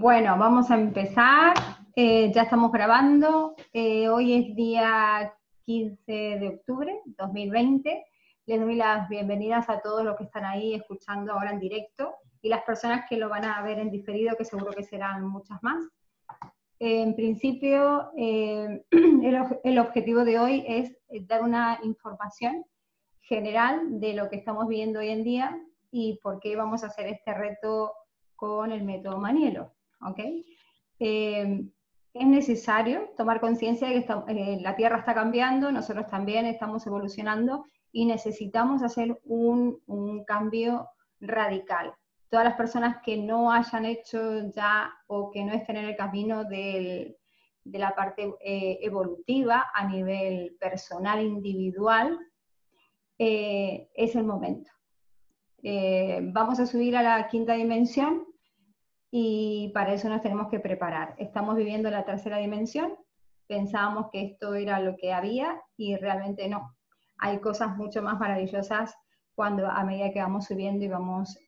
Bueno, vamos a empezar. Ya estamos grabando. Hoy es día 15 de octubre 2020. Les doy las bienvenidas a todos los que están ahí escuchando ahora en directo y las personas que lo van a ver en diferido, que seguro que serán muchas más. En principio, el objetivo de hoy es dar una información general de lo que estamos viviendo hoy en día y por qué vamos a hacer este reto con el método Manniello, ¿ok? Es necesario tomar conciencia de que la Tierra está cambiando, nosotros también estamos evolucionando y necesitamos hacer un cambio radical. Todas las personas que no hayan hecho ya o que no estén en el camino de la parte evolutiva a nivel personal, individual, es el momento. Vamos a subir a la quinta dimensión y para eso nos tenemos que preparar. Estamos viviendo la tercera dimensión, pensábamos que esto era lo que había y realmente no. Hay cosas mucho más maravillosas cuando a medida que vamos subiendo y vamos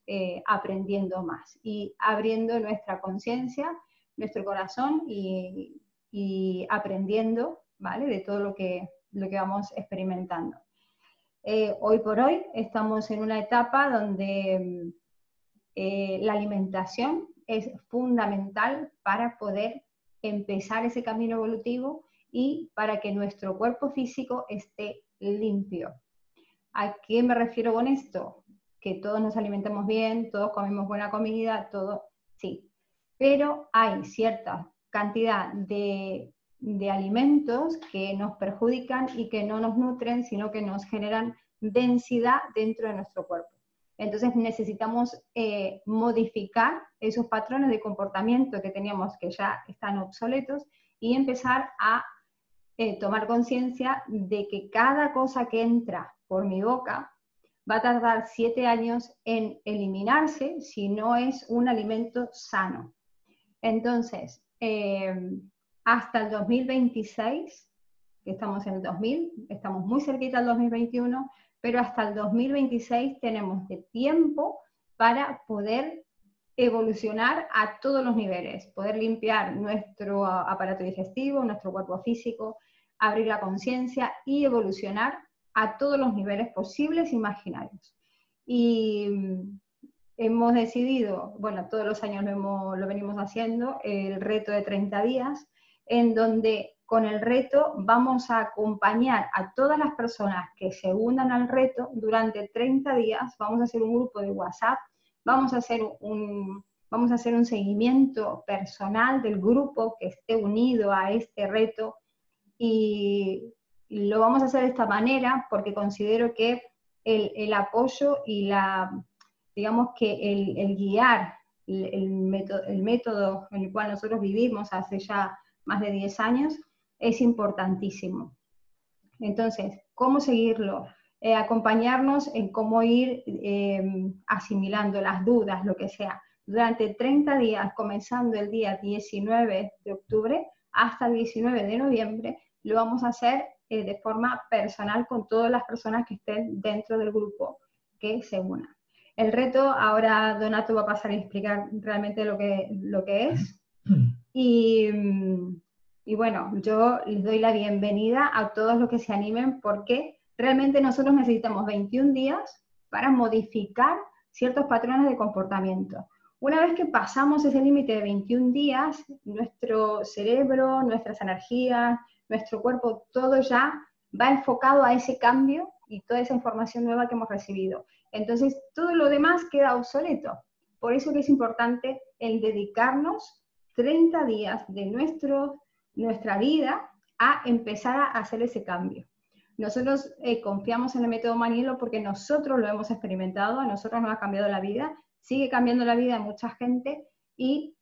aprendiendo más y abriendo nuestra conciencia, nuestro corazón y aprendiendo, ¿vale?, de todo lo que vamos experimentando. Hoy por hoy estamos en una etapa donde la alimentación es fundamental para poder empezar ese camino evolutivo y para que nuestro cuerpo físico esté limpio. ¿A qué me refiero con esto? Que todos nos alimentamos bien, todos comemos buena comida, todo, sí. Pero hay cierta cantidad de alimentos que nos perjudican y que no nos nutren, sino que nos generan densidad dentro de nuestro cuerpo. Entonces necesitamos modificar esos patrones de comportamiento que teníamos que ya están obsoletos y empezar a tomar conciencia de que cada cosa que entra por mi boca va a tardar 7 años en eliminarse si no es un alimento sano. Entonces, hasta el 2026, que estamos en el 2000, estamos muy cerquita al 2021, pero hasta el 2026 tenemos de tiempo para poder evolucionar a todos los niveles, poder limpiar nuestro aparato digestivo, nuestro cuerpo físico, abrir la conciencia y evolucionar a todos los niveles posibles e imaginarios. Y hemos decidido, bueno, todos los años lo venimos haciendo, el reto de 30 días, en donde con el reto vamos a acompañar a todas las personas que se unan al reto durante 30 días, vamos a hacer un grupo de WhatsApp, vamos a hacer un seguimiento personal del grupo que esté unido a este reto y lo vamos a hacer de esta manera porque considero que el apoyo y digamos que el guiar el método en el cual nosotros vivimos hace ya más de 10 años es importantísimo. Entonces, ¿cómo seguirlo? Acompañarnos en cómo ir asimilando las dudas, lo que sea, durante 30 días, comenzando el día 19 de octubre hasta el 19 de noviembre, lo vamos a hacer de forma personal con todas las personas que estén dentro del grupo que se unan. El reto, ahora Donato va a pasar a explicar realmente lo que es. Y bueno, yo les doy la bienvenida a todos los que se animen porque realmente nosotros necesitamos 21 días para modificar ciertos patrones de comportamiento. Una vez que pasamos ese límite de 21 días, nuestro cerebro, nuestras energías, nuestro cuerpo, todo ya va enfocado a ese cambio y toda esa información nueva que hemos recibido. Entonces, todo lo demás queda obsoleto. Por eso que es importante el dedicarnos 30 días de nuestra vida a empezar a hacer ese cambio. Nosotros confiamos en el método Manniello porque nosotros lo hemos experimentado, a nosotros nos ha cambiado la vida, sigue cambiando la vida de mucha gente y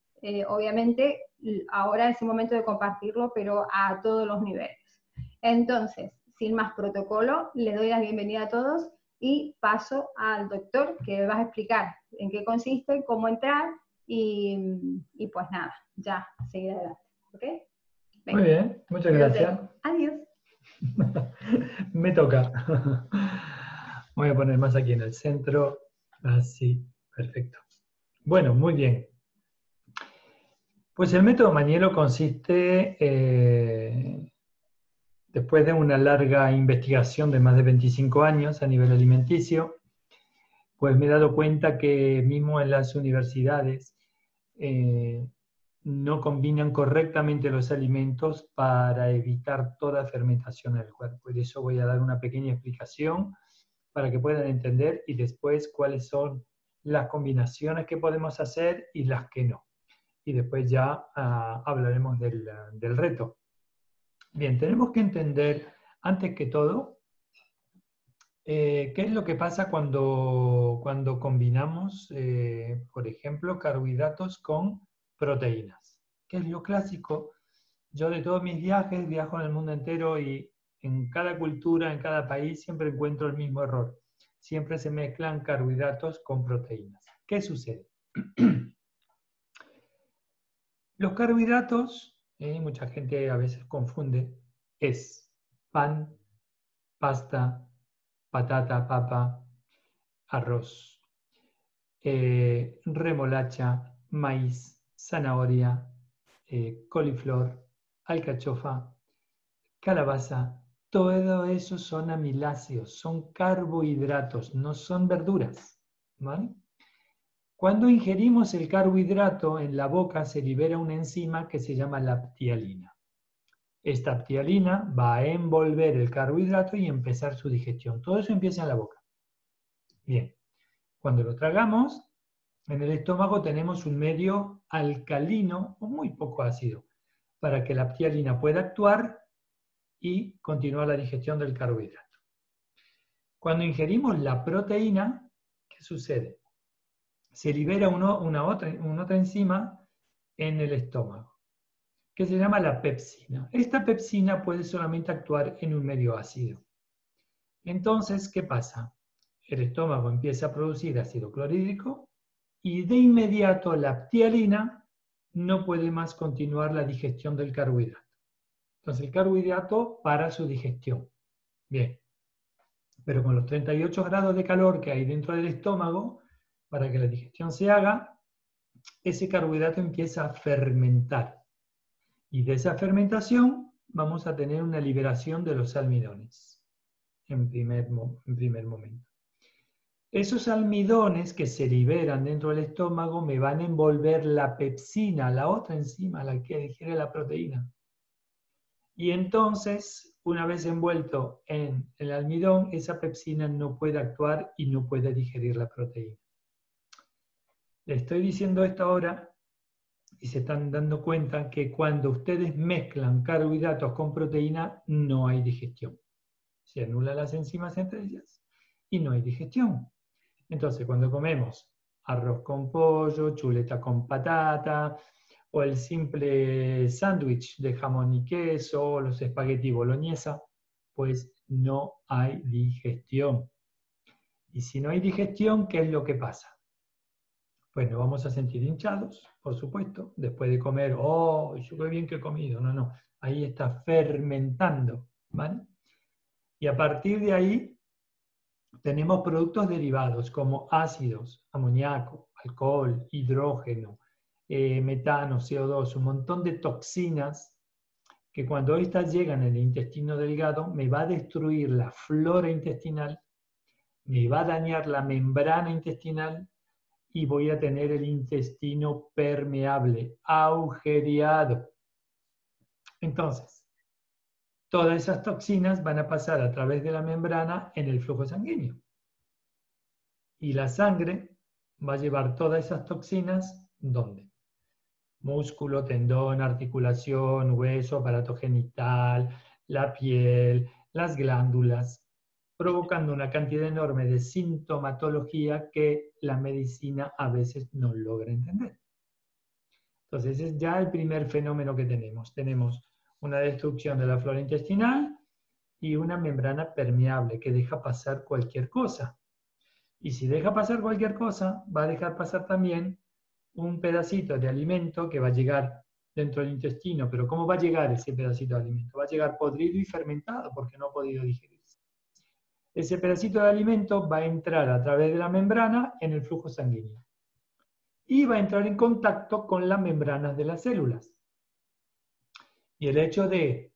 obviamente ahora es el momento de compartirlo, pero a todos los niveles. Entonces, sin más protocolo, les doy la bienvenida a todos y paso al doctor que vas a explicar en qué consiste, cómo entrar y pues nada, ya, seguir adelante. ¿Ok? Venga. Muy bien, muchas gracias. Adiós. Me toca. Voy a poner más aquí en el centro. Así, perfecto. Bueno, muy bien. Pues el método Manniello consiste, después de una larga investigación de más de 25 años a nivel alimenticio, pues me he dado cuenta que mismo en las universidades no combinan correctamente los alimentos para evitar toda fermentación en el cuerpo. Y de eso voy a dar una pequeña explicación para que puedan entender y después cuáles son las combinaciones que podemos hacer y las que no. Y después ya hablaremos del reto. Bien, tenemos que entender, antes que todo, qué es lo que pasa cuando combinamos, por ejemplo, carbohidratos con proteínas. ¿Qué es lo clásico? Yo de todos mis viajes, viajo en el mundo entero y en cada cultura, en cada país, siempre encuentro el mismo error. Siempre se mezclan carbohidratos con proteínas. ¿Qué sucede? Los carbohidratos, mucha gente a veces confunde, es pan, pasta, patata, papa, arroz, remolacha, maíz, zanahoria, coliflor, alcachofa, calabaza. Todo eso son amiláceos, son carbohidratos, no son verduras, ¿vale? Cuando ingerimos el carbohidrato en la boca se libera una enzima que se llama la ptialina. Esta ptialina va a envolver el carbohidrato y empezar su digestión. Todo eso empieza en la boca. Bien, cuando lo tragamos, en el estómago tenemos un medio alcalino o muy poco ácido para que la ptialina pueda actuar y continuar la digestión del carbohidrato. Cuando ingerimos la proteína, ¿qué sucede? Se libera una otra enzima en el estómago, que se llama la pepsina. Esta pepsina puede solamente actuar en un medio ácido. Entonces, ¿qué pasa? El estómago empieza a producir ácido clorhídrico y de inmediato la ptialina no puede más continuar la digestión del carbohidrato. Entonces el carbohidrato para su digestión. Bien, pero con los 38 grados de calor que hay dentro del estómago, para que la digestión se haga, ese carbohidrato empieza a fermentar. Y de esa fermentación vamos a tener una liberación de los almidones, en primer momento. Esos almidones que se liberan dentro del estómago me van a envolver la pepsina, la otra enzima, la que digiere la proteína. Y entonces, una vez envuelto en el almidón, esa pepsina no puede actuar y no puede digerir la proteína. Le estoy diciendo esto ahora y se están dando cuenta que cuando ustedes mezclan carbohidratos con proteína no hay digestión. Se anulan las enzimas entre ellas y no hay digestión. Entonces cuando comemos arroz con pollo, chuleta con patata o el simple sándwich de jamón y queso o los espagueti boloñesa, pues no hay digestión. Y si no hay digestión, ¿qué es lo que pasa? Pues nos vamos a sentir hinchados, por supuesto, después de comer, ¡oh, yo qué bien que he comido! No, no, ahí está fermentando, ¿vale? Y a partir de ahí tenemos productos derivados como ácidos, amoníaco, alcohol, hidrógeno, metano, CO2, un montón de toxinas que cuando estas llegan al intestino delgado me va a destruir la flora intestinal, me va a dañar la membrana intestinal, y voy a tener el intestino permeable, agujereado. Entonces, todas esas toxinas van a pasar a través de la membrana en el flujo sanguíneo. Y la sangre va a llevar todas esas toxinas, ¿dónde? Músculo, tendón, articulación, hueso, aparato genital, la piel, las glándulas, provocando una cantidad enorme de sintomatología que la medicina a veces no logra entender. Entonces, ese es ya el primer fenómeno que tenemos. Tenemos una destrucción de la flora intestinal y una membrana permeable que deja pasar cualquier cosa. Y si deja pasar cualquier cosa, va a dejar pasar también un pedacito de alimento que va a llegar dentro del intestino. Pero ¿cómo va a llegar ese pedacito de alimento? Va a llegar podrido y fermentado porque no ha podido digerir. Ese pedacito de alimento va a entrar a través de la membrana en el flujo sanguíneo. y va a entrar en contacto con las membranas de las células. Y el hecho de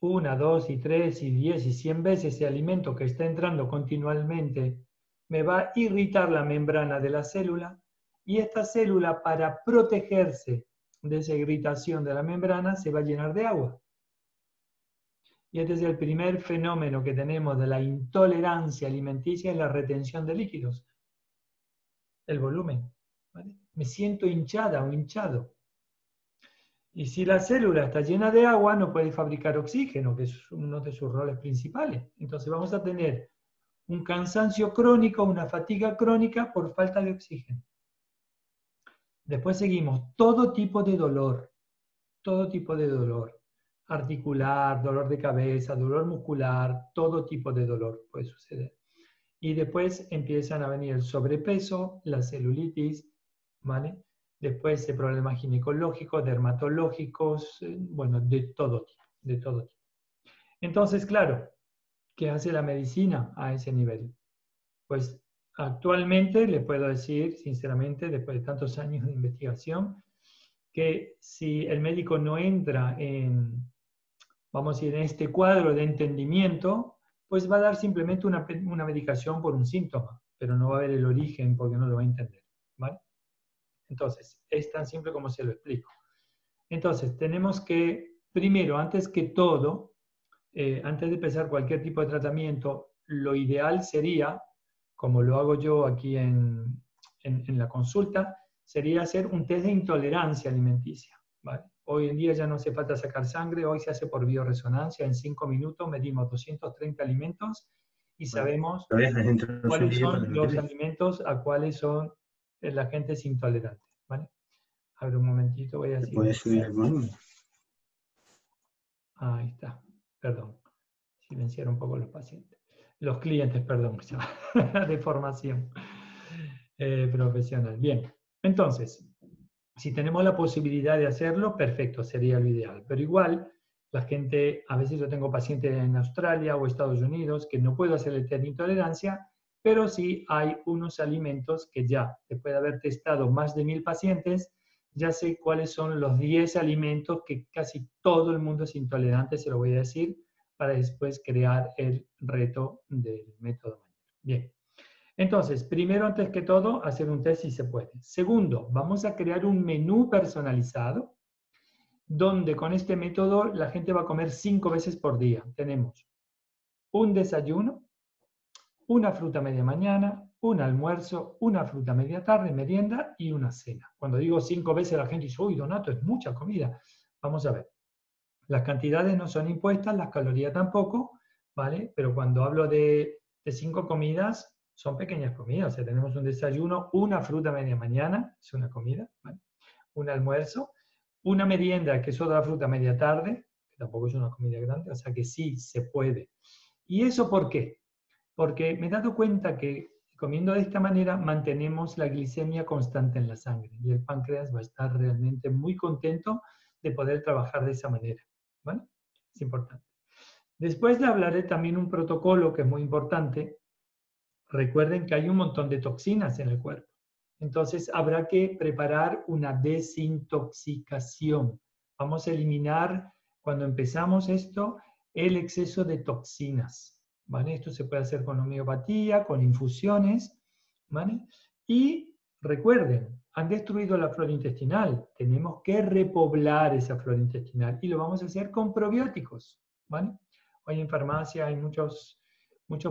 1, 2 y 3 y 10 y 100 veces ese alimento que está entrando continuamente me va a irritar la membrana de la célula, y esta célula, para protegerse de esa irritación de la membrana, se va a llenar de agua. Y este es el primer fenómeno que tenemos de la intolerancia alimenticia, es la retención de líquidos, el volumen, ¿vale? Me siento hinchada o hinchado. Y si la célula está llena de agua, no puede fabricar oxígeno, que es uno de sus roles principales. Entonces vamos a tener un cansancio crónico, una fatiga crónica por falta de oxígeno. Después seguimos, todo tipo de dolor, articular, dolor de cabeza, dolor muscular, todo tipo de dolor puede suceder. Y después empiezan a venir el sobrepeso, la celulitis, ¿vale? Después de problemas ginecológicos, dermatológicos, bueno, de todo tipo. Entonces, claro, ¿qué hace la medicina a ese nivel? Pues actualmente le puedo decir, sinceramente, después de tantos años de investigación, que si el médico no entra en, vamos a decir, en este cuadro de entendimiento, pues va a dar simplemente una medicación por un síntoma, pero no va a ver el origen porque no lo va a entender, ¿vale? Entonces, es tan simple como se lo explico. Entonces, tenemos que, primero, antes que todo, antes de empezar cualquier tipo de tratamiento, lo ideal sería, como lo hago yo aquí en la consulta, sería hacer un test de intolerancia alimenticia, ¿vale? Hoy en día ya no hace falta sacar sangre, hoy se hace por bioresonancia, en 5 minutos medimos 230 alimentos y sabemos cuáles son los alimentos a cuáles son la gente es intolerante, ¿vale? A ver un momentito, voy a decir. ¿Puedes subir el volumen? Ahí está, perdón. Silenciar un poco los pacientes. Los clientes, perdón, de formación profesional. Bien, entonces, si tenemos la posibilidad de hacerlo, perfecto, sería lo ideal. Pero igual, la gente, a veces yo tengo pacientes en Australia o Estados Unidos que no puedo hacer el test de intolerancia, pero sí hay unos alimentos que ya, después de haber testado más de 1000 pacientes, ya sé cuáles son los 10 alimentos que casi todo el mundo es intolerante, se lo voy a decir, para después crear el reto del método. Bien, entonces, primero, antes que todo, hacer un test si se puede. Segundo, vamos a crear un menú personalizado, donde con este método la gente va a comer 5 veces por día. Tenemos un desayuno, una fruta media mañana, un almuerzo, una fruta media tarde, merienda y una cena. Cuando digo 5 veces la gente dice, uy, Donato, es mucha comida. Vamos a ver. Las cantidades no son impuestas, las calorías tampoco, ¿vale? Pero cuando hablo de 5 comidas, son pequeñas comidas. O sea, tenemos un desayuno, una fruta media mañana, es una comida, ¿vale? Un almuerzo, una merienda, que es otra fruta media tarde, que tampoco es una comida grande, o sea que sí se puede. ¿Y eso por qué? Porque me he dado cuenta que comiendo de esta manera mantenemos la glicemia constante en la sangre y el páncreas va a estar realmente muy contento de poder trabajar de esa manera, ¿vale? Es importante. Después le hablaré también un protocolo que es muy importante. Recuerden que hay un montón de toxinas en el cuerpo. Entonces habrá que preparar una desintoxicación. Vamos a eliminar, cuando empezamos esto, el exceso de toxinas. ¿Vale? Esto se puede hacer con homeopatía, con infusiones, ¿vale? Y recuerden, han destruido la flora intestinal, tenemos que repoblar esa flora intestinal y lo vamos a hacer con probióticos, ¿vale? Hoy en farmacia hay muchos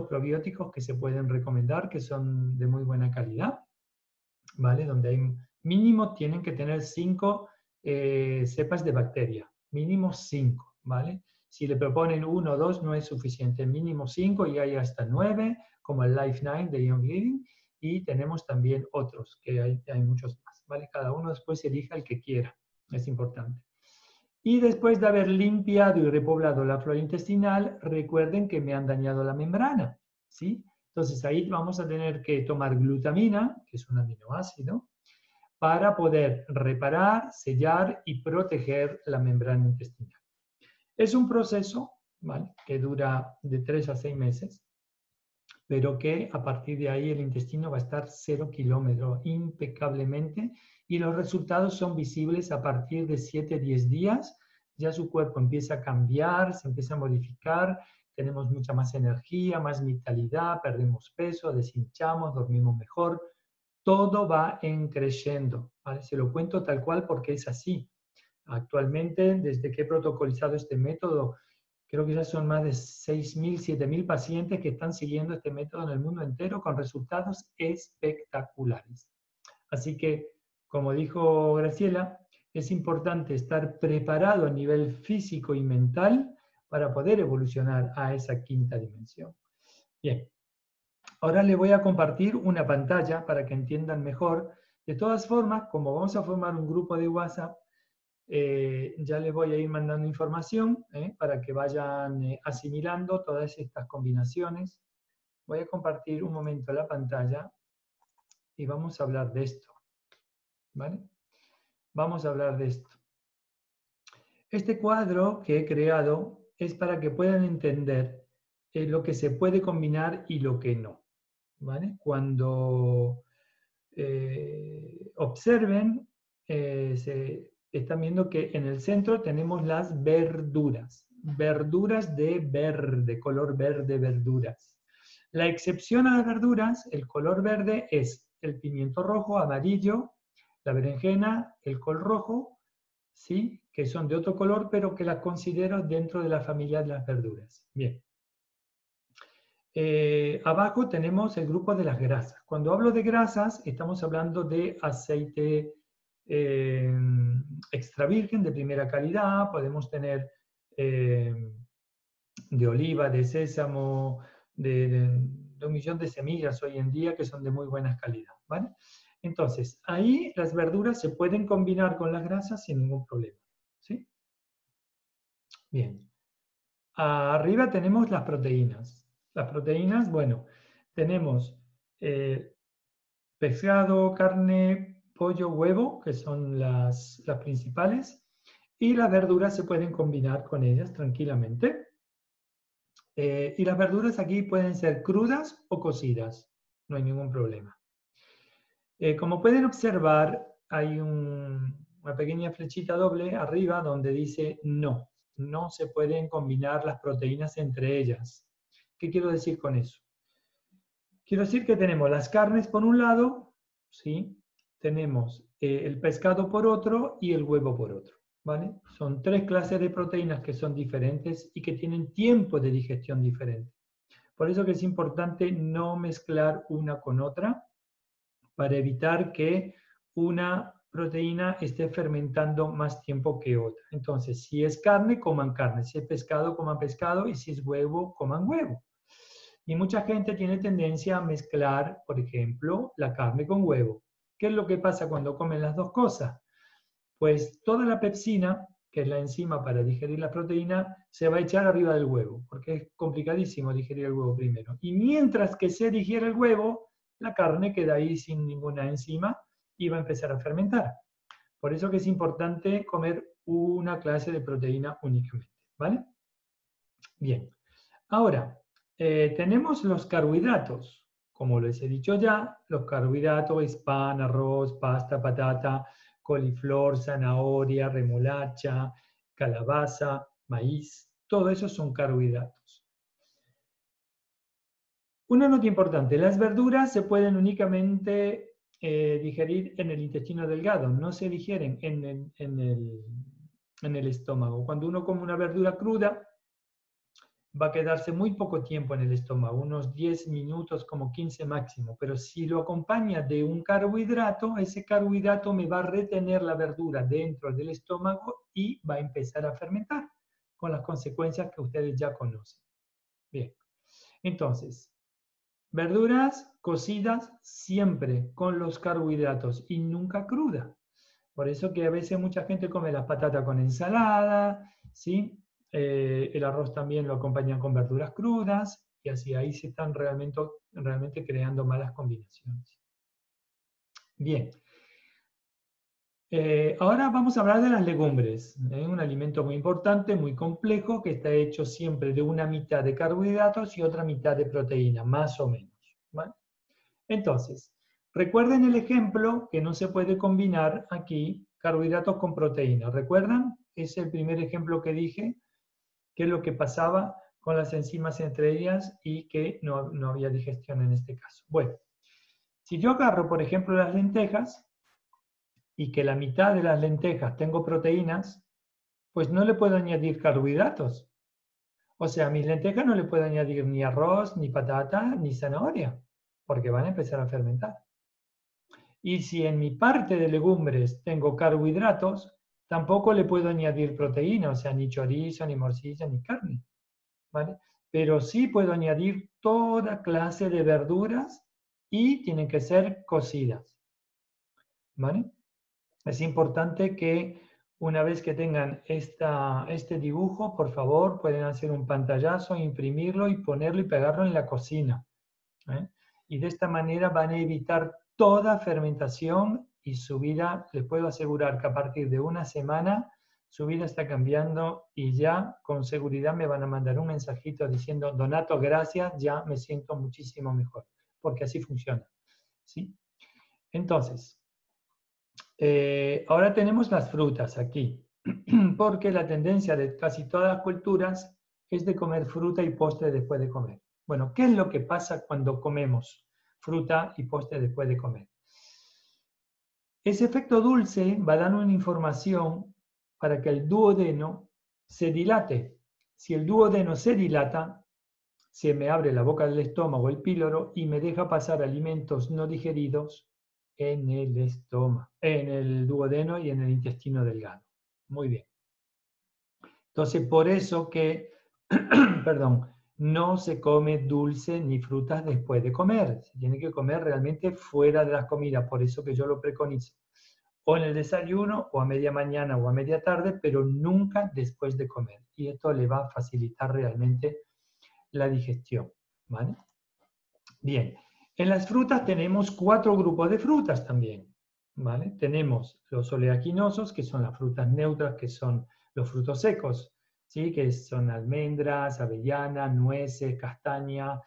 probióticos que se pueden recomendar, que son de muy buena calidad, ¿vale? Donde hay, mínimo tienen que tener 5 cepas de bacteria, mínimo 5, ¿vale? Si le proponen 1 o 2 no es suficiente, mínimo 5 y hay hasta 9, como el Life Nine de Young Living, y tenemos también otros, que hay muchos más, ¿vale? Cada uno después elija el que quiera, es importante. Y después de haber limpiado y repoblado la flora intestinal, recuerden que me han dañado la membrana, ¿sí? Entonces ahí vamos a tener que tomar glutamina, que es un aminoácido, para poder reparar, sellar y proteger la membrana intestinal. Es un proceso, ¿vale? Que dura de 3 a 6 meses, pero que a partir de ahí el intestino va a estar 0 kilómetros impecablemente y los resultados son visibles a partir de 7-10 días. Ya su cuerpo empieza a cambiar, se empieza a modificar, tenemos mucha más energía, más vitalidad, perdemos peso, deshinchamos, dormimos mejor. Todo va en creciendo, ¿vale? Se lo cuento tal cual porque es así. Actualmente, desde que he protocolizado este método, creo que ya son más de 6.000, 7.000 pacientes que están siguiendo este método en el mundo entero con resultados espectaculares. Así que, como dijo Graciela, es importante estar preparado a nivel físico y mental para poder evolucionar a esa quinta dimensión. Bien, ahora les voy a compartir una pantalla para que entiendan mejor. De todas formas, como vamos a formar un grupo de WhatsApp, ya les voy a ir mandando información para que vayan asimilando todas estas combinaciones. Voy a compartir un momento la pantalla y vamos a hablar de esto, ¿vale? Vamos a hablar de esto. Este cuadro que he creado es para que puedan entender lo que se puede combinar y lo que no, ¿vale? Cuando observen, están viendo que en el centro tenemos las verduras. Verduras de verde, color verde, verduras. La excepción a las verduras, el color verde, es el pimiento rojo, amarillo, la berenjena, el col rojo, ¿sí? Que son de otro color, pero que las considero dentro de la familia de las verduras. Bien. Abajo tenemos el grupo de las grasas. Cuando hablo de grasas, estamos hablando de aceite extra virgen de primera calidad, podemos tener de oliva, de sésamo, de un millón de semillas hoy en día que son de muy buena calidad, ¿vale? Entonces, ahí las verduras se pueden combinar con las grasas sin ningún problema, ¿sí? Bien. Arriba tenemos las proteínas. Las proteínas, bueno, tenemos pescado, carne, pollo, huevo, que son las principales, y las verduras se pueden combinar con ellas tranquilamente. Y las verduras aquí pueden ser crudas o cocidas, no hay ningún problema. Como pueden observar, hay una pequeña flechita doble arriba donde dice no, no se pueden combinar las proteínas entre ellas. ¿Qué quiero decir con eso? Quiero decir que tenemos las carnes por un lado, ¿sí? Tenemos el pescado por otro y el huevo por otro, ¿vale? Son tres clases de proteínas que son diferentes y que tienen tiempo de digestión diferente. Por eso que es importante no mezclar una con otra para evitar que una proteína esté fermentando más tiempo que otra. Entonces, si es carne, coman carne. Si es pescado, coman pescado. Y si es huevo, coman huevo. Y mucha gente tiene tendencia a mezclar, por ejemplo, la carne con huevo. ¿Qué es lo que pasa cuando comen las dos cosas? Pues toda la pepsina, que es la enzima para digerir la proteína, se va a echar arriba del huevo, porque es complicadísimo digerir el huevo primero. Y mientras que se digiere el huevo, la carne queda ahí sin ninguna enzima y va a empezar a fermentar. Por eso que es importante comer una clase de proteína únicamente, ¿vale? Bien. Ahora, tenemos los carbohidratos. Como les he dicho ya, los carbohidratos es pan, arroz, pasta, patata, coliflor, zanahoria, remolacha, calabaza, maíz. Todo eso son carbohidratos. Una nota importante, las verduras se pueden únicamente digerir en el intestino delgado, no se digieren en el estómago. Cuando uno come una verdura cruda, va a quedarse muy poco tiempo en el estómago, unos 10 minutos, como 15 máximo. Pero si lo acompaña de un carbohidrato, ese carbohidrato me va a retener la verdura dentro del estómago y va a empezar a fermentar, con las consecuencias que ustedes ya conocen. Bien, entonces, verduras cocidas siempre con los carbohidratos y nunca cruda. Por eso que a veces mucha gente come las patatas con ensalada, ¿sí? El arroz también lo acompañan con verduras crudas y así ahí se están realmente creando malas combinaciones. Bien, Ahora vamos a hablar de las legumbres. Un alimento muy importante, muy complejo, que está hecho siempre de una mitad de carbohidratos y otra mitad de proteína, más o menos, ¿vale? Entonces, recuerden el ejemplo que no se puede combinar aquí carbohidratos con proteína. ¿Recuerdan? Es el primer ejemplo que dije, que es lo que pasaba con las enzimas entre ellas y que no había digestión en este caso. Bueno, si yo agarro, por ejemplo, las lentejas, y que la mitad de las lentejas tengo proteínas, pues no le puedo añadir carbohidratos. O sea, a mis lentejas no le puedo añadir ni arroz, ni patata, ni zanahoria, porque van a empezar a fermentar. Y si en mi parte de legumbres tengo carbohidratos, tampoco le puedo añadir proteína, o sea, ni chorizo, ni morcilla, ni carne, ¿vale? Pero sí puedo añadir toda clase de verduras y tienen que ser cocidas, ¿vale? Es importante que una vez que tengan este dibujo, por favor, pueden hacer un pantallazo, imprimirlo y ponerlo y pegarlo en la cocina, ¿eh? Y de esta manera van a evitar toda fermentación y su vida, les puedo asegurar que a partir de una semana su vida está cambiando y ya con seguridad me van a mandar un mensajito diciendo: Donato, gracias, ya me siento muchísimo mejor, porque así funciona, ¿sí? Entonces, ahora tenemos las frutas aquí, porque la tendencia de casi todas las culturas es de comer fruta y postre después de comer. Bueno, ¿qué es lo que pasa cuando comemos fruta y postre después de comer? Ese efecto dulce va a dar una información para que el duodeno se dilate. Si el duodeno se dilata, se me abre la boca del estómago, el píloro, y me deja pasar alimentos no digeridos en el estómago, en el duodeno y en el intestino delgado. Muy bien. Entonces, por eso que, perdón, no se come dulce ni frutas después de comer. Se tiene que comer realmente fuera de las comidas, por eso que yo lo preconizo. O en el desayuno, o a media mañana, o a media tarde, pero nunca después de comer. Y esto le va a facilitar realmente la digestión, ¿vale? Bien. En las frutas tenemos 4 grupos de frutas también, ¿vale? Tenemos los oleaginosos, que son las frutas neutras, que son los frutos secos, ¿sí? Que son almendras, avellanas, nueces, castaña,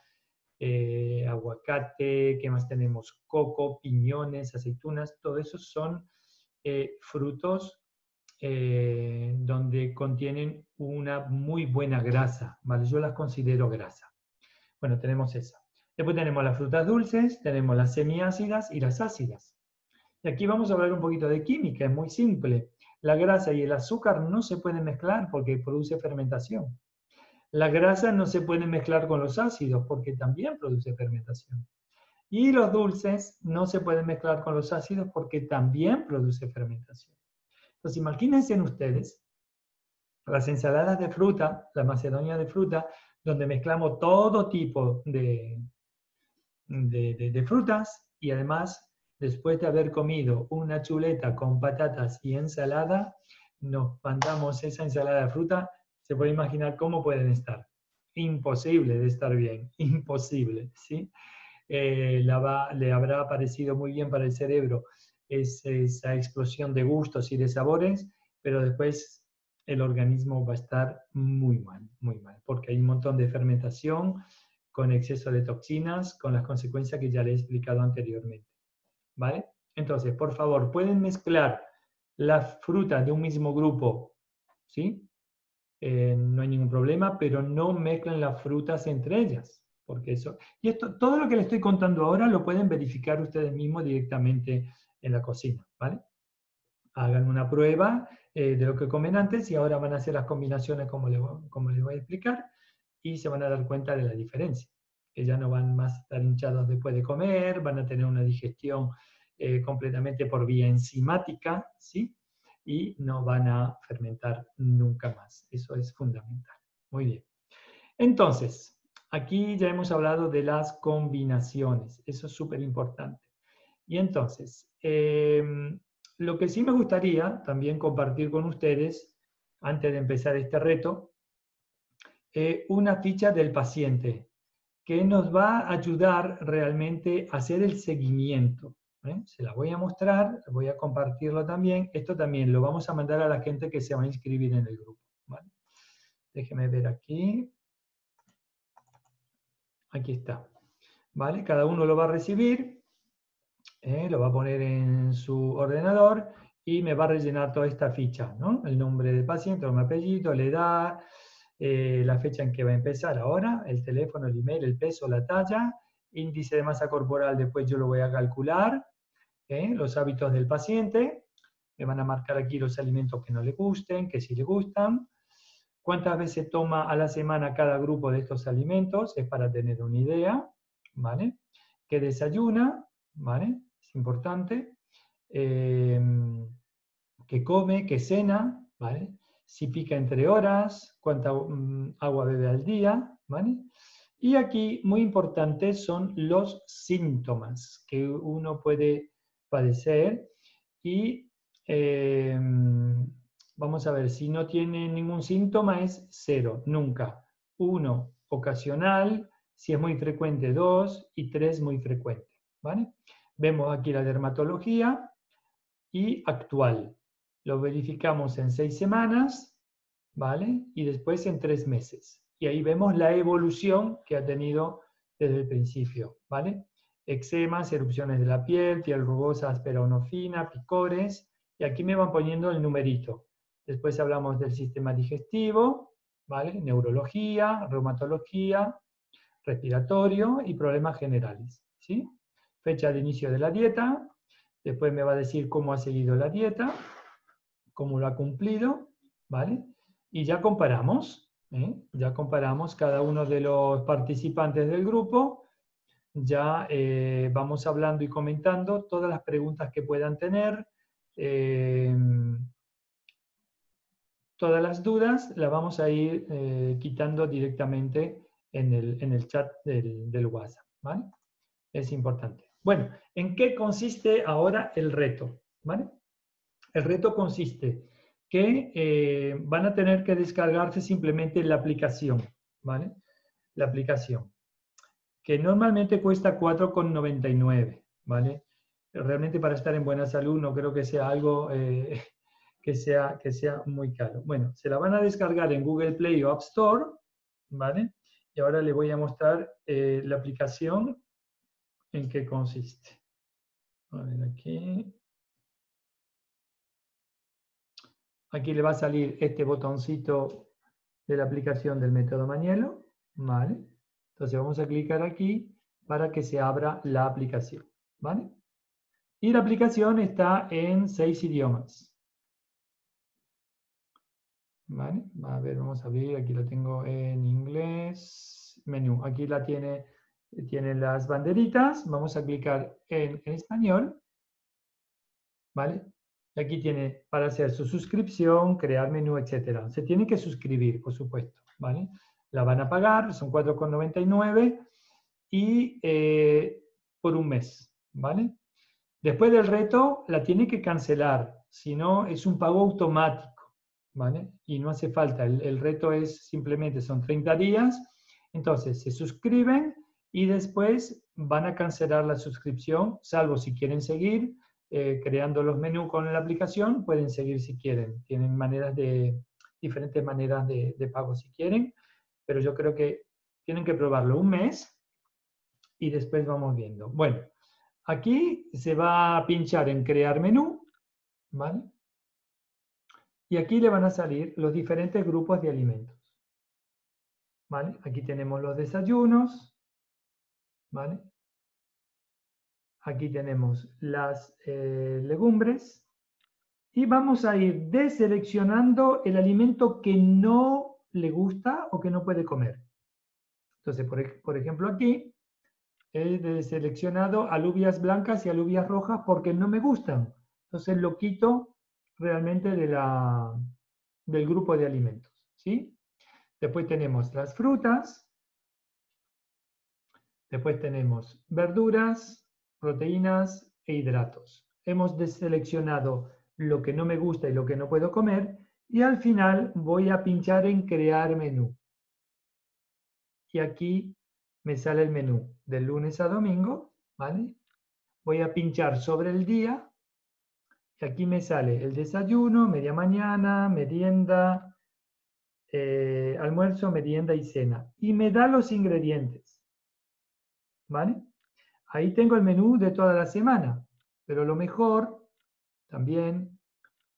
aguacate, ¿qué más tenemos? Coco, piñones, aceitunas, todo eso son frutos donde contienen una muy buena grasa, ¿vale? Yo las considero grasa. Bueno, tenemos esa. Después tenemos las frutas dulces, tenemos las semiácidas y las ácidas. Y aquí vamos a hablar un poquito de química, es muy simple. La grasa y el azúcar no se pueden mezclar porque produce fermentación. La grasa no se puede mezclar con los ácidos porque también produce fermentación. Y los dulces no se pueden mezclar con los ácidos porque también produce fermentación. Entonces imagínense en ustedes las ensaladas de fruta, la macedonia de fruta, donde mezclamos todo tipo de frutas y además después de haber comido una chuleta con patatas y ensalada nos mandamos esa ensalada de fruta. Se puede imaginar cómo pueden estar, imposible de estar bien, imposible, ¿sí? Le habrá parecido muy bien para el cerebro esa explosión de gustos y de sabores, pero después el organismo va a estar muy mal, porque hay un montón de fermentación con exceso de toxinas, con las consecuencias que ya les he explicado anteriormente, ¿vale? Entonces, por favor, pueden mezclar las frutas de un mismo grupo, ¿sí? No hay ningún problema, pero no mezclen las frutas entre ellas, porque eso... Y esto, todo lo que les estoy contando ahora lo pueden verificar ustedes mismos directamente en la cocina, ¿vale? Hagan una prueba de lo que comen antes y ahora van a hacer las combinaciones como les voy a explicar, y se van a dar cuenta de la diferencia, que ya no van más a estar hinchados después de comer, van a tener una digestión completamente por vía enzimática, ¿sí? Y no van a fermentar nunca más. Eso es fundamental. Muy bien. Entonces, aquí ya hemos hablado de las combinaciones, eso es súper importante. Y entonces, lo que sí me gustaría también compartir con ustedes, antes de empezar este reto, una ficha del paciente que nos va a ayudar realmente a hacer el seguimiento, ¿Ven? Se la voy a mostrar, voy a compartirlo también. Esto también lo vamos a mandar a la gente que se va a inscribir en el grupo, ¿vale? Déjeme ver aquí. Aquí está, ¿vale? Cada uno lo va a recibir, lo va a poner en su ordenador y me va a rellenar toda esta ficha, ¿no? El nombre del paciente, el apellido, la edad, la fecha en que va a empezar ahora, el teléfono, el email, el peso, la talla, índice de masa corporal, después yo lo voy a calcular, los hábitos del paciente, me van a marcar aquí los alimentos que no le gusten, que sí le gustan, cuántas veces toma a la semana cada grupo de estos alimentos, es para tener una idea, ¿vale? ¿Qué desayuna? ¿Vale? Es importante. ¿Qué come? ¿Qué cena? ¿Vale? Si pica entre horas, cuánta agua bebe al día, ¿vale? Y aquí, muy importante, son los síntomas que uno puede padecer y... vamos a ver, si no tiene ningún síntoma es 0, nunca. 1, ocasional, si es muy frecuente 2 y 3 muy frecuente, ¿vale? Vemos aquí la dermatología y actual. Lo verificamos en 6 semanas, ¿vale? Y después en 3 meses. Y ahí vemos la evolución que ha tenido desde el principio, ¿vale? Eczemas, erupciones de la piel, piel rugosa, áspera o no fina, picores. Y aquí me van poniendo el numerito. Después hablamos del sistema digestivo, ¿vale? Neurología, reumatología, respiratorio y problemas generales, ¿sí? Fecha de inicio de la dieta, después me va a decir cómo ha seguido la dieta, cómo lo ha cumplido, ¿vale? Y ya comparamos cada uno de los participantes del grupo, ya vamos hablando y comentando todas las preguntas que puedan tener, todas las dudas las vamos a ir quitando directamente en el chat del WhatsApp, ¿vale? Es importante. Bueno, ¿en qué consiste ahora el reto? ¿Vale? El reto consiste que van a tener que descargarse simplemente la aplicación, ¿vale? La aplicación, que normalmente cuesta 4,99, ¿vale? Realmente para estar en buena salud no creo que sea algo... Que sea muy caro. Bueno, se la van a descargar en Google Play o App Store, ¿vale? Y ahora le voy a mostrar la aplicación en qué consiste. A ver aquí. Aquí le va a salir este botoncito de la aplicación del método Manniello, ¿vale? Entonces vamos a clicar aquí para que se abra la aplicación, ¿vale? Y la aplicación está en 6 idiomas. ¿Vale? A ver, vamos a abrir, aquí la tengo en inglés, menú, aquí la tiene las banderitas, vamos a clicar en español, ¿vale? Aquí tiene para hacer su suscripción, crear menú, etc. Se tiene que suscribir, por supuesto, ¿vale? La van a pagar, son 4,99 y por un mes, ¿vale? Después del reto la tiene que cancelar, si no es un pago automático. ¿Vale? Y no hace falta, el reto es simplemente, son 30 días, entonces se suscriben y después van a cancelar la suscripción, salvo si quieren seguir creando los menús con la aplicación, pueden seguir si quieren, tienen diferentes maneras de pago si quieren, pero yo creo que tienen que probarlo un mes y después vamos viendo. Bueno, aquí se va a pinchar en crear menú, ¿vale? Y aquí le van a salir los diferentes grupos de alimentos, ¿vale? Aquí tenemos los desayunos, ¿vale? Aquí tenemos las legumbres. Y vamos a ir deseleccionando el alimento que no le gusta o que no puede comer. Entonces, por ejemplo, aquí he deseleccionado alubias blancas y alubias rojas porque no me gustan. Entonces lo quito realmente del grupo de alimentos, ¿sí? Después tenemos las frutas, después tenemos verduras, proteínas e hidratos. Hemos deseleccionado lo que no me gusta y lo que no puedo comer y al final voy a pinchar en crear menú. Y aquí me sale el menú del lunes a domingo, ¿vale? voy a pinchar sobre el día, y aquí me sale el desayuno, media mañana, merienda, almuerzo, merienda y cena. Y me da los ingredientes. ¿Vale? Ahí tengo el menú de toda la semana. Pero lo mejor también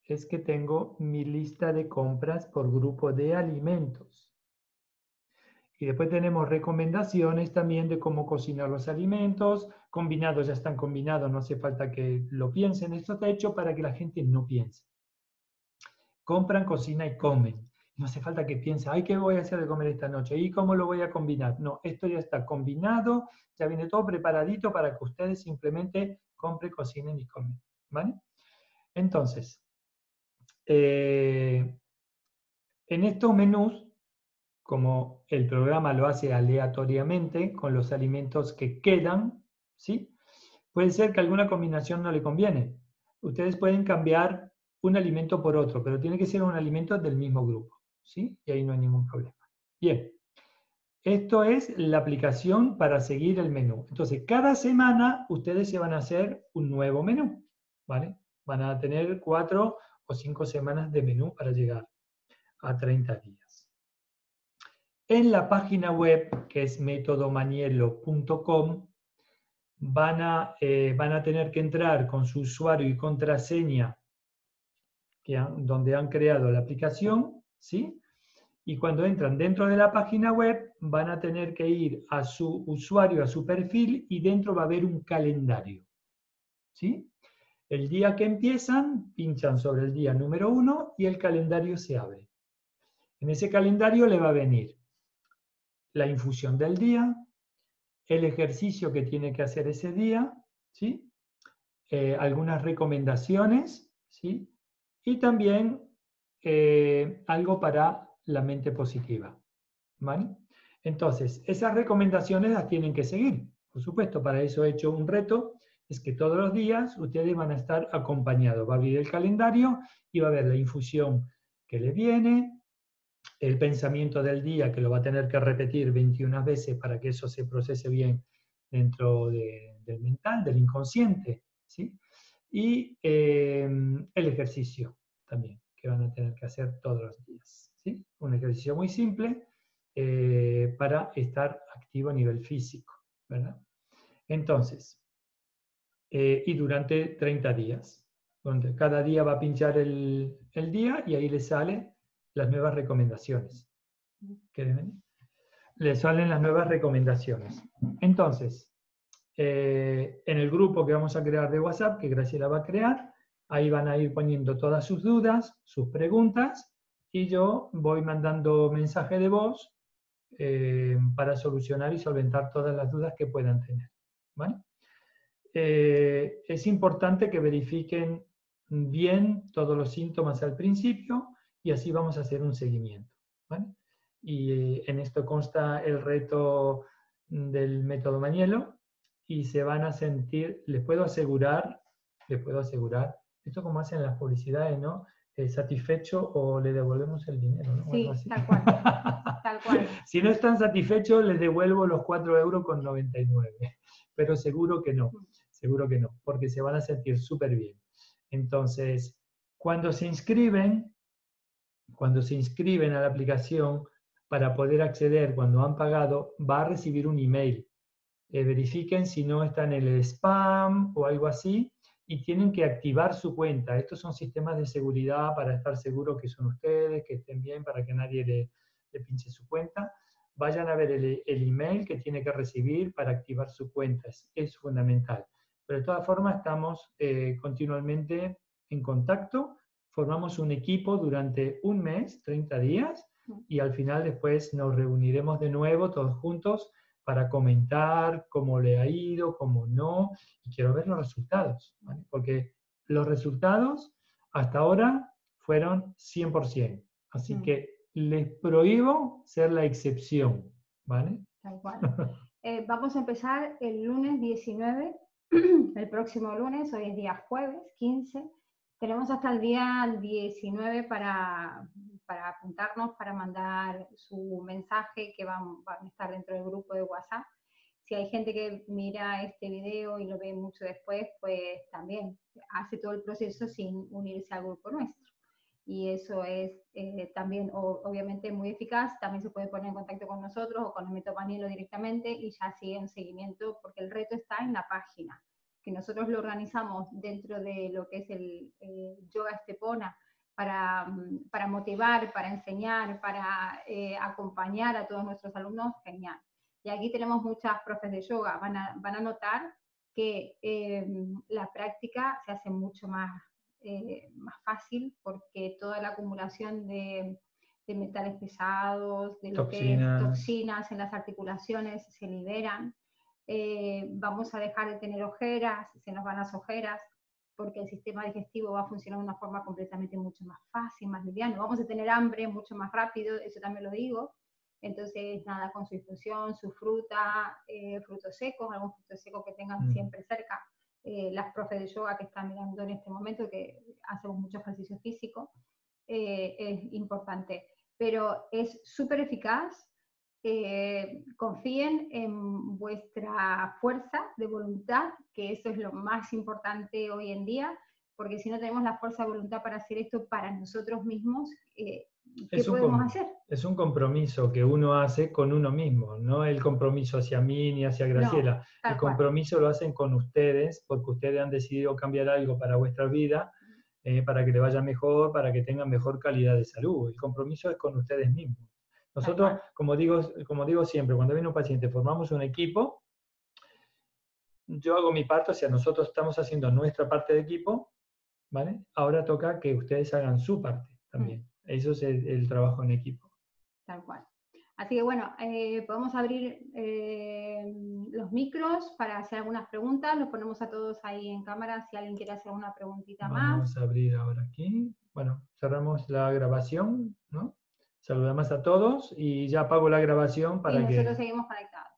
es que tengo mi lista de compras por grupo de alimentos. Y después tenemos recomendaciones también de cómo cocinar los alimentos. Combinados, ya están combinados, no hace falta que lo piensen. Esto está hecho para que la gente no piense. Compran, cocinan y comen. No hace falta que piense, ay, ¿qué voy a hacer de comer esta noche? ¿Y cómo lo voy a combinar? No, esto ya está combinado, ya viene todo preparadito para que ustedes simplemente compren, cocinen y comen. ¿Vale? Entonces, en estos menús, como el programa lo hace aleatoriamente con los alimentos que quedan, ¿sí? Puede ser que alguna combinación no le conviene. Ustedes pueden cambiar un alimento por otro, pero tiene que ser un alimento del mismo grupo. ¿Sí? Y ahí no hay ningún problema. Bien, esto es la aplicación para seguir el menú. Entonces, cada semana ustedes se van a hacer un nuevo menú, ¿vale? Van a tener 4 o 5 semanas de menú para llegar a 30 días. En la página web, que es metodomanniello.com, van a tener que entrar con su usuario y contraseña, donde han creado la aplicación, ¿sí? Y cuando entran dentro de la página web, van a tener que ir a su usuario, a su perfil, y dentro va a haber un calendario. ¿Sí? El día que empiezan, pinchan sobre el día número 1 y el calendario se abre. En ese calendario le va a venir la infusión del día, el ejercicio que tiene que hacer ese día, ¿sí? Algunas recomendaciones, ¿sí? Y también algo para la mente positiva. ¿Vale? Entonces, esas recomendaciones las tienen que seguir. Por supuesto, para eso he hecho un reto. Es que todos los días ustedes van a estar acompañados. Va a abrir el calendario y va a ver la infusión que le viene, el pensamiento del día que lo va a tener que repetir 21 veces para que eso se procese bien dentro del mental, del inconsciente. ¿Sí? Y el ejercicio también, que van a tener que hacer todos los días. ¿Sí? Un ejercicio muy simple para estar activo a nivel físico, ¿verdad? Entonces, y durante 30 días, donde cada día va a pinchar el día y ahí le salen las nuevas recomendaciones. ¿Quieren? Le salen las nuevas recomendaciones. Entonces, en el grupo que vamos a crear de WhatsApp, que Graciela va a crear, ahí van a ir poniendo todas sus dudas, sus preguntas, y yo voy mandando mensaje de voz para solucionar y solventar todas las dudas que puedan tener. ¿Vale? Es importante que verifiquen bien todos los síntomas al principio y así vamos a hacer un seguimiento. ¿Vale? Y en esto consta el reto del método Manniello y se van a sentir, les puedo asegurar, esto como hacen las publicidades, ¿no? Satisfecho o le devolvemos el dinero, ¿no? Sí, tal cual, tal cual. Si no están satisfechos, les devuelvo los 4,99 €, pero seguro que no, porque se van a sentir súper bien. Entonces, cuando se inscriben a la aplicación, para poder acceder cuando han pagado, va a recibir un email. Verifiquen si no están en el spam o algo así, y tienen que activar su cuenta. Estos son sistemas de seguridad para estar seguros que son ustedes, que estén bien, para que nadie le pinche su cuenta. Vayan a ver el email que tiene que recibir para activar su cuenta. Es fundamental. Pero de todas formas estamos continuamente en contacto. Formamos un equipo durante un mes, 30 días, y al final después nos reuniremos de nuevo todos juntos para comentar cómo le ha ido, cómo no, y quiero ver los resultados, ¿vale? Porque los resultados hasta ahora fueron 100%, así que les prohíbo ser la excepción, ¿vale? Tal cual. Vamos a empezar el lunes 19, el próximo lunes, hoy es día jueves 15, tenemos hasta el día 19 para apuntarnos, para mandar su mensaje que van a estar dentro del grupo de WhatsApp. Si hay gente que mira este video y lo ve mucho después, pues también hace todo el proceso sin unirse al grupo nuestro. Y eso es también obviamente muy eficaz. También se puede poner en contacto con nosotros o con el método Manniello directamente y ya sigue un seguimiento, porque el reto está en la página, que nosotros lo organizamos dentro de lo que es el yoga estepona para motivar, para enseñar, para acompañar a todos nuestros alumnos. Genial. Y aquí tenemos muchas profes de yoga, van a notar que la práctica se hace mucho más fácil, porque toda la acumulación de metales pesados, de lo que es toxinas en las articulaciones se liberan, vamos a dejar de tener ojeras, se nos van las ojeras, porque el sistema digestivo va a funcionar de una forma completamente mucho más fácil, más liviana, vamos a tener hambre mucho más rápido, eso también lo digo. Entonces, nada, con su infusión, su fruta, frutos secos, algún fruto seco que tengan siempre cerca. Las profes de yoga que están mirando en este momento, que hacemos mucho ejercicio físico, es importante. Pero es súper eficaz, confíen en vuestra fuerza de voluntad, que eso es lo más importante hoy en día, porque si no tenemos la fuerza de voluntad para hacer esto para nosotros mismos, ¿qué podemos hacer? Es un compromiso que uno hace con uno mismo, no el compromiso hacia mí ni hacia Graciela. No, el compromiso lo hacen con ustedes, porque ustedes han decidido cambiar algo para vuestra vida, para que le vaya mejor, para que tengan mejor calidad de salud. El compromiso es con ustedes mismos. Nosotros, como digo siempre, cuando viene un paciente, formamos un equipo, yo hago mi parte, o sea, nosotros estamos haciendo nuestra parte de equipo, ¿vale? Ahora toca que ustedes hagan su parte también. Eso es el trabajo en equipo. Tal cual. Así que bueno, podemos abrir los micros para hacer algunas preguntas. Los ponemos a todos ahí en cámara si alguien quiere hacer una preguntita más. Vamos a abrir ahora aquí. Bueno, cerramos la grabación, ¿no? Saludamos a todos y ya apago la grabación para que... nosotros seguimos conectados.